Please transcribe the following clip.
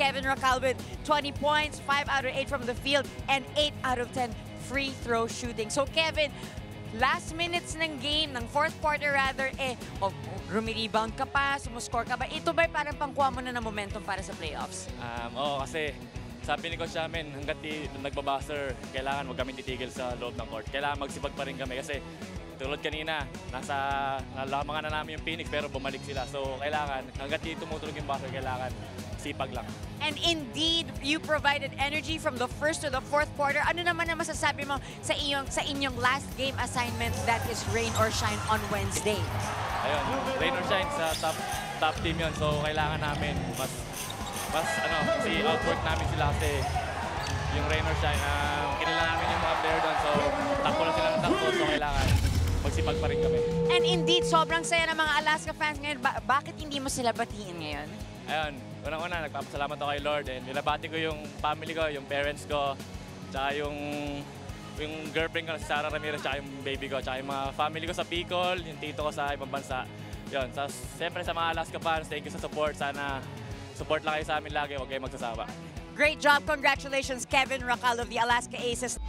Kevin Racal with 20 points, 5 out of 8 from the field, and 8 out of 10 free throw shooting. So Kevin, last minutes ng game, ng fourth quarter rather, rumirebound ka pa, sumuscore ka ba? Ito ba'y parang pangkuha mo na ng momentum para sa playoffs? Oo, kasi sabi ni Coach Amin, hanggat nagbabaser, kailangan huwag kami titigil sa loob ng court. Kailangan magsipag pa rin kami kasi tulad kanina, nalamangan na namin yung Phoenix pero bumalik sila. So kailangan, hanggat tumutulog yung baser, kailangan sipag lang. And indeed, you provided energy from the first to the fourth quarter. Ano naman na masasabi mo sa inyong last game assignment, that is Rain or Shine on Wednesday? Ayun, Rain or Shine sa top team yun. So kailangan namin outwork namin sila kasi yung Rain or Shine, kinila namin yung mga player doon. So takbo na sila ng takbo. So kailangan magsipag pa rin kami. And indeed, sobrang saya ng mga Alaska fans ngayon. Bakit hindi mo sila batiin ngayon? Ayun, unang-una, nagpapasalamat ako kay Lord. And binabati ko yung family ko, yung parents ko, tsaka yung girlfriend ko na si Sarah Ramirez, tsaka yung baby ko, tsaka yung mga family ko sa Picol, yung tito ko sa ibang bansa. Yun, siyempre sa mga Alaska fans, thank you sa support. Sana support lang kayo sa amin lagi, huwag kayo magsasawa. Great job. Congratulations, Kevin Racal of the Alaska Aces.